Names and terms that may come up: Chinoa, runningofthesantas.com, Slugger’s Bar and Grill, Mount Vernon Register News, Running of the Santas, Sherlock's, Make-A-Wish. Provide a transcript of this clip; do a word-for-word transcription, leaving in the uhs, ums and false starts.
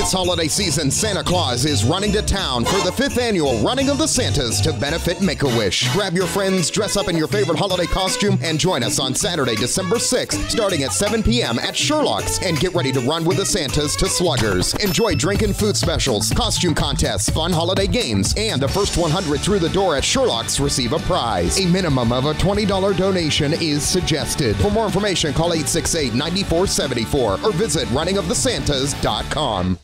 This holiday season, Santa Claus is running to town for the fifth annual Running of the Santas to benefit Make-A-Wish. Grab your friends, dress up in your favorite holiday costume, and join us on Saturday, December sixth, starting at seven p m at Sherlock's, and get ready to run with the Santas to sluggers. Enjoy drink and food specials, costume contests, fun holiday games, and the first one hundred through the door at Sherlock's receive a prize. A minimum of a twenty dollar donation is suggested. For more information, call eight six eight, nine four seven four or visit running of the santas dot com.